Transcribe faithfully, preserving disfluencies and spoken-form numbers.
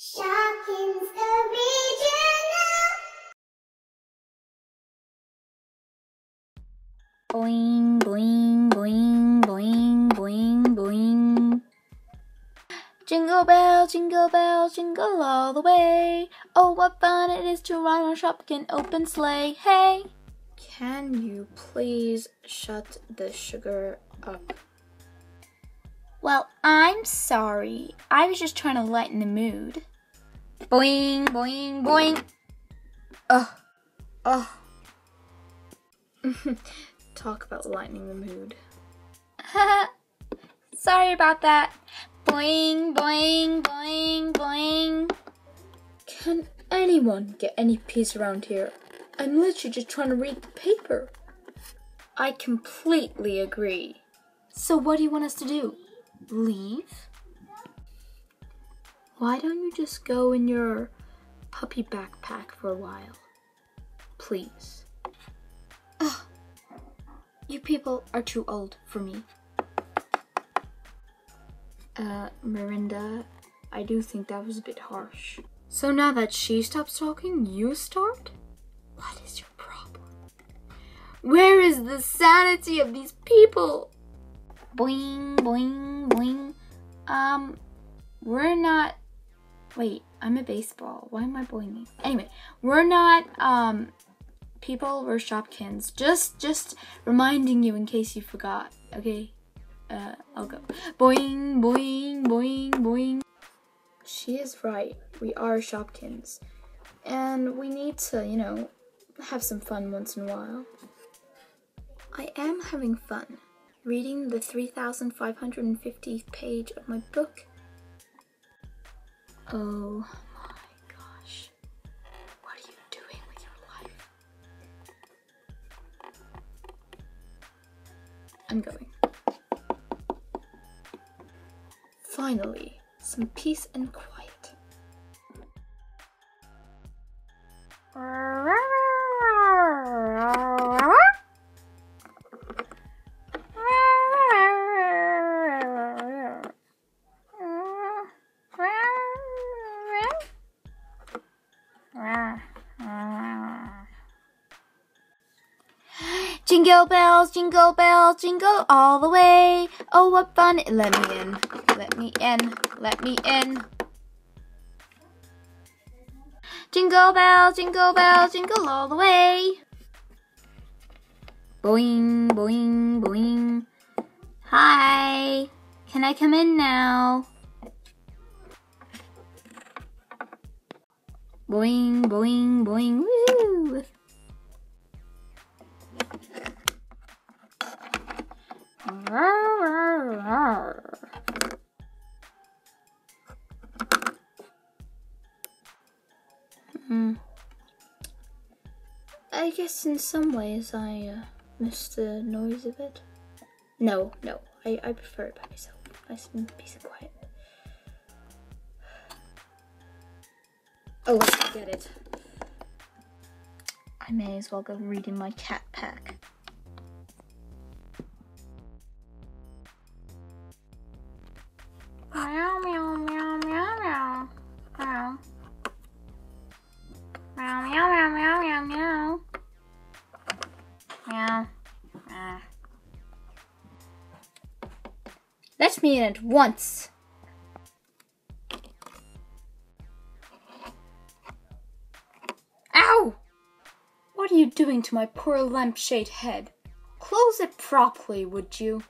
Shopkins the Regional. Boing, boing, boing, boing, boing, boing. Jingle bell, jingle bell, jingle all the way. Oh, what fun it is to ride on a Shopkin open sleigh, hey! Can you please shut the sugar up? Well, I'm sorry. I was just trying to lighten the mood. Boing, boing, boing. Ugh, ugh. Talk about lightening the mood. Sorry about that. Boing, boing, boing, boing. Can anyone get any peace around here? I'm literally just trying to read the paper. I completely agree. So what do you want us to do? Leave? Why don't you just go in your puppy backpack for a while? Please. Ugh. You people are too old for me. Uh, Miranda, I do think that was a bit harsh. So now that she stops talking, you start? What is your problem? Where is the sanity of these people? Boing, boing, boing. Um, we're not, wait, I'm a baseball. Why am I boinging? Anyway, we're not, um, people, we're Shopkins. Just, just reminding you in case you forgot, okay? Uh, I'll go. Boing, boing, boing, boing. She is right. We are Shopkins. And we need to, you know, have some fun once in a while. I am having fun. Reading the three thousand five hundred fiftieth page of my book. Oh my gosh. What are you doing with your life? I'm going. Finally, some peace and quiet. Jingle bells, jingle bells, jingle all the way. Oh, what fun. Let me in, let me in, let me in. Jingle bells, jingle bells, jingle all the way. Boing, boing, boing. Hi, can I come in now? Boing, boing, boing, woo. Hmm. I guess in some ways I uh, miss the noise of it. No, no, I, I prefer it by myself. Nice and peace and quiet. Oh, I get it. I may as well go read in my cat pack. Let me in at once. Ow! What are you doing to my poor lampshade head? Close it properly, would you?